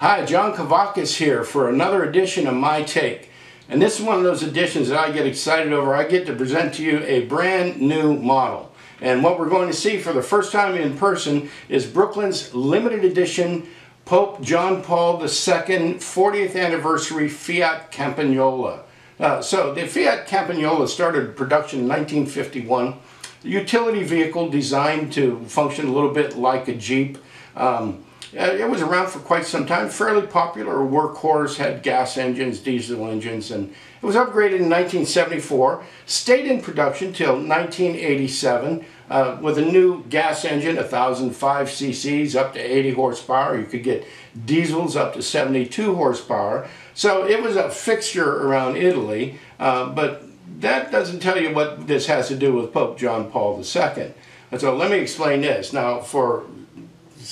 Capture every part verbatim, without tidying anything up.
Hi, John Cavacas here for another edition of My Take. And this is one of those editions that I get excited over. I get to present to you a brand new model. And what we're going to see for the first time in person is Brooklin's limited edition Pope John Paul the Second fortieth anniversary Fiat Campagnola. Uh, so the Fiat Campagnola started production in nineteen fifty-one. A utility vehicle designed to function a little bit like a Jeep. Um, It was around for quite some time, fairly popular workhorse, had gas engines, diesel engines, and it was upgraded in nineteen seventy-four, stayed in production till nineteen eighty-seven uh, with a new gas engine, one thousand five c c's up to eighty horsepower. You could get diesels up to seventy-two horsepower. So it was a fixture around Italy, uh, but that doesn't tell you what this has to do with Pope John Paul the Second. And so let me explain this. Now, for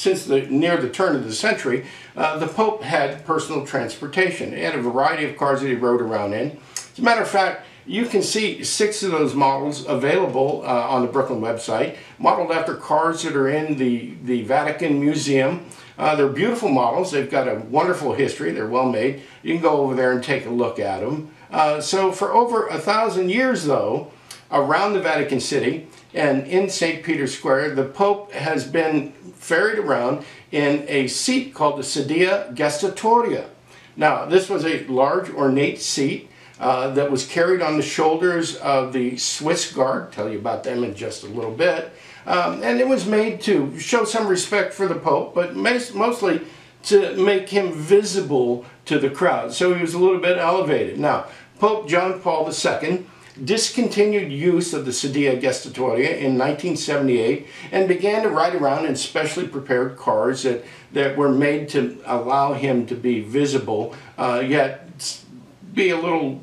Since the, near the turn of the century, uh, the Pope had personal transportation. He had a variety of cars that he rode around in. As a matter of fact, you can see six of those models available uh, on the Brooklin website, modeled after cars that are in the, the Vatican Museum. Uh, they're beautiful models. They've got a wonderful history. They're well made. You can go over there and take a look at them. Uh, so for over a thousand years, though, around the Vatican City and in Saint Peter's Square, the Pope has been ferried around in a seat called the Sedia Gestatoria. Now, this was a large, ornate seat uh, that was carried on the shoulders of the Swiss Guard. I'll tell you about them in just a little bit. Um, and it was made to show some respect for the Pope, but mostly to make him visible to the crowd. So he was a little bit elevated. Now, Pope John Paul the Second discontinued use of the Sedia Gestatoria in nineteen seventy-eight and began to ride around in specially prepared cars that, that were made to allow him to be visible, uh, yet be a little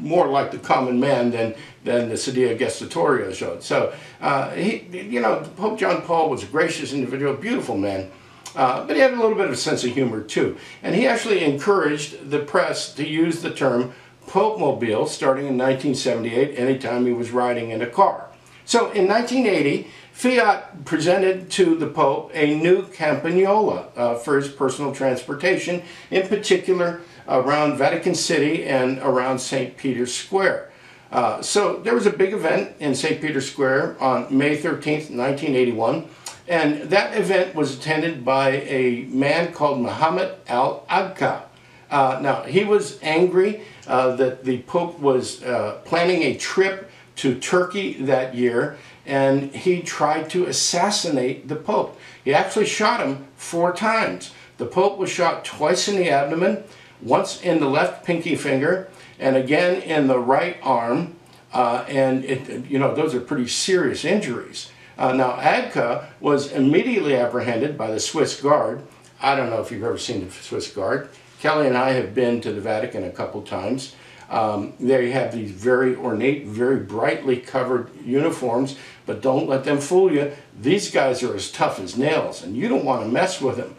more like the common man than, than the Sedia Gestatoria showed. So, uh, he, you know, Pope John Paul was a gracious individual, beautiful man. Uh, but he had a little bit of a sense of humor too. And he actually encouraged the press to use the term Popemobile starting in nineteen seventy-eight anytime he was riding in a car. So in nineteen eighty, Fiat presented to the Pope a new Campagnola uh, for his personal transportation, in particular around Vatican City and around Saint Peter's Square. Uh, so there was a big event in Saint Peter's Square on May thirteenth, nineteen eighty-one, and that event was attended by a man called Mehmet Ali Ağca. Uh, now, he was angry uh, that the Pope was uh, planning a trip to Turkey that year, and he tried to assassinate the Pope. He actually shot him four times. The Pope was shot twice in the abdomen, once in the left pinky finger, and again in the right arm, uh, and it, you know, those are pretty serious injuries. Uh, now, Ağca was immediately apprehended by the Swiss Guard. I don't know if you've ever seen the Swiss Guard. Kelly and I have been to the Vatican a couple times. Um, they have these very ornate, very brightly covered uniforms, but don't let them fool you. These guys are as tough as nails, and you don't want to mess with them.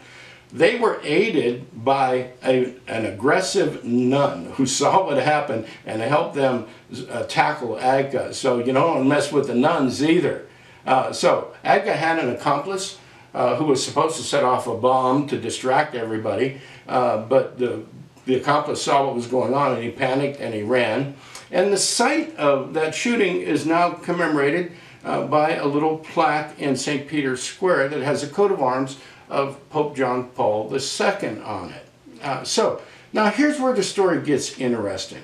They were aided by a, an aggressive nun who saw what happened and helped them uh, tackle Ağca. So you don't want to mess with the nuns either. Uh, so Ağca had an accomplice Uh, who was supposed to set off a bomb to distract everybody, uh, but the, the accomplice saw what was going on and he panicked and he ran. And the site of that shooting is now commemorated uh, by a little plaque in Saint Peter's Square that has a coat of arms of Pope John Paul the Second on it. Uh, so, now here's where the story gets interesting.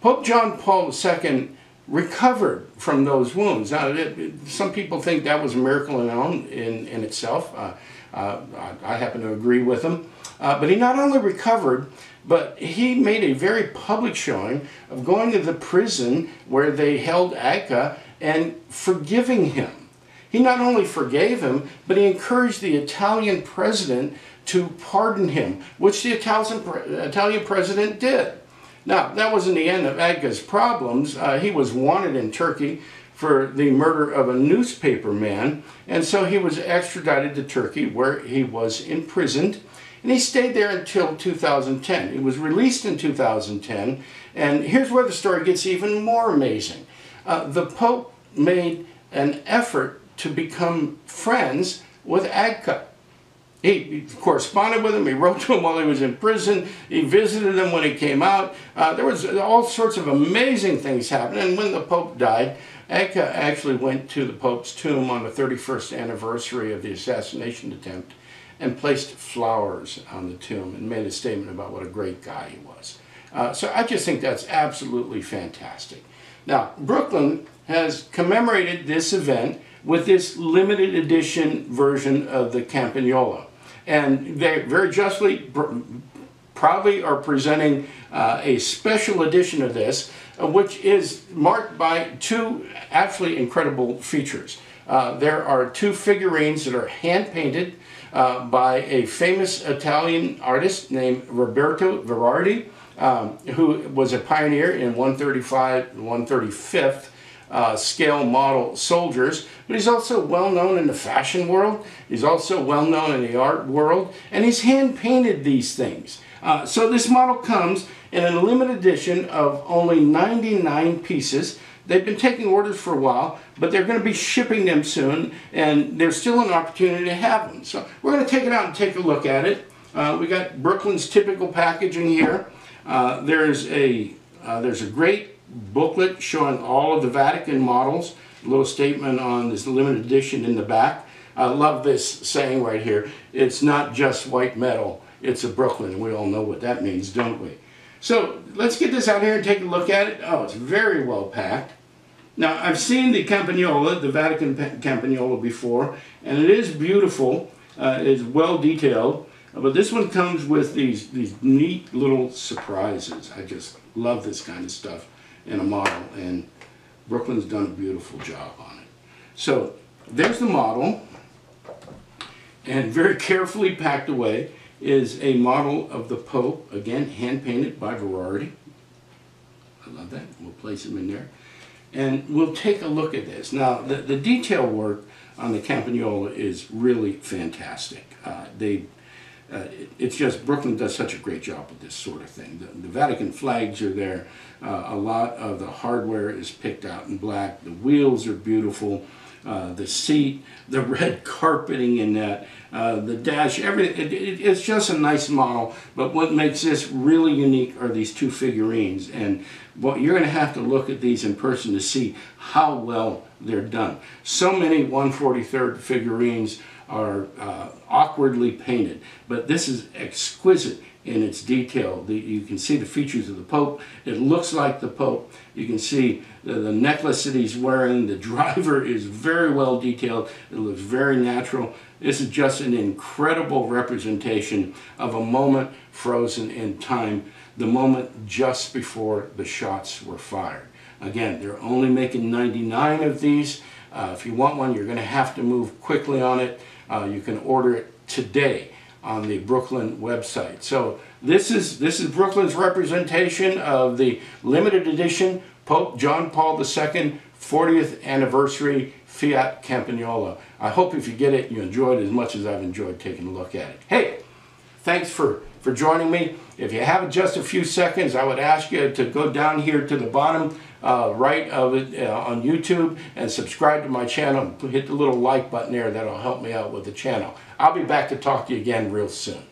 Pope John Paul the Second recovered from those wounds. Now, it, it, some people think that was a miracle in, own, in, in itself. Uh, uh, I, I happen to agree with them. Uh, but he not only recovered, but he made a very public showing of going to the prison where they held Ağca and forgiving him. He not only forgave him, but he encouraged the Italian president to pardon him, which the Italian, Italian president did. Now, that wasn't the end of Ağca's problems. Uh, he was wanted in Turkey for the murder of a newspaper man, and so he was extradited to Turkey where he was imprisoned, and he stayed there until two thousand ten. He was released in two thousand ten, and here's where the story gets even more amazing. Uh, the Pope made an effort to become friends with Ağca. He corresponded with him, he wrote to him while he was in prison, he visited him when he came out. Uh, there was all sorts of amazing things happening. And when the Pope died, Ağca actually went to the Pope's tomb on the thirty-first anniversary of the assassination attempt and placed flowers on the tomb and made a statement about what a great guy he was. Uh, so I just think that's absolutely fantastic. Now, Brooklin has commemorated this event with this limited edition version of the Campagnola. And they very justly, pr proudly are presenting uh, a special edition of this, uh, which is marked by two absolutely incredible features. Uh, there are two figurines that are hand-painted uh, by a famous Italian artist named Roberto Verardi, um, who was a pioneer in one thirty-five and one thirty-fifth Uh, scale model soldiers, but he's also well known in the fashion world, he's also well known in the art world, and he's hand painted these things. Uh, so this model comes in a limited edition of only ninety-nine pieces. They've been taking orders for a while, but they're going to be shipping them soon, and there's still an opportunity to have them. So we're going to take it out and take a look at it. Uh, we got Brooklin's typical packaging here. Uh, there's a uh, there's a great booklet showing all of the Vatican models, a little statement on this limited edition in the back. I love this saying right here, it's not just white metal, it's a Brooklin. We all know what that means, don't we? So let's get this out here and take a look at it. Oh, it's very well packed. Now, I've seen the Campagnola, the Vatican Campagnola before, and it is beautiful, uh, it is well detailed, but this one comes with these, these neat little surprises. I just love this kind of stuff in a model, and Brooklin's done a beautiful job on it. So there's the model, and very carefully packed away is a model of the Pope, again hand painted by Verardi. I love that. We'll place him in there and we'll take a look at this. Now the, the detail work on the Campagnola is really fantastic. Uh, they Uh, it, it's just, Brooklin does such a great job with this sort of thing. The, the Vatican flags are there, uh, a lot of the hardware is picked out in black, the wheels are beautiful, uh, the seat, the red carpeting in that, uh, the dash, everything. It, it, it's just a nice model, but what makes this really unique are these two figurines, and well, you're going to have to look at these in person to see how well they're done. So many one forty-third figurines are uh, awkwardly painted, but this is exquisite in its detail. The, you can see the features of the Pope. It looks like the Pope. You can see the, the necklace that he's wearing. The driver is very well detailed. It looks very natural. This is just an incredible representation of a moment frozen in time, the moment just before the shots were fired. Again, they're only making ninety-nine of these. Uh, if you want one, you're going to have to move quickly on it. Uh, you can order it today on the Brooklin website. So this is, this is Brooklin's representation of the limited edition Pope John Paul the Second fortieth anniversary Fiat Campagnola. I hope if you get it, you enjoy it as much as I've enjoyed taking a look at it. Hey, thanks for, for joining me. If you have just a few seconds, I would ask you to go down here to the bottom Uh, right of it uh, on YouTube and subscribe to my channel. Hit the little like button there. That'll help me out with the channel. I'll be back to talk to you again real soon.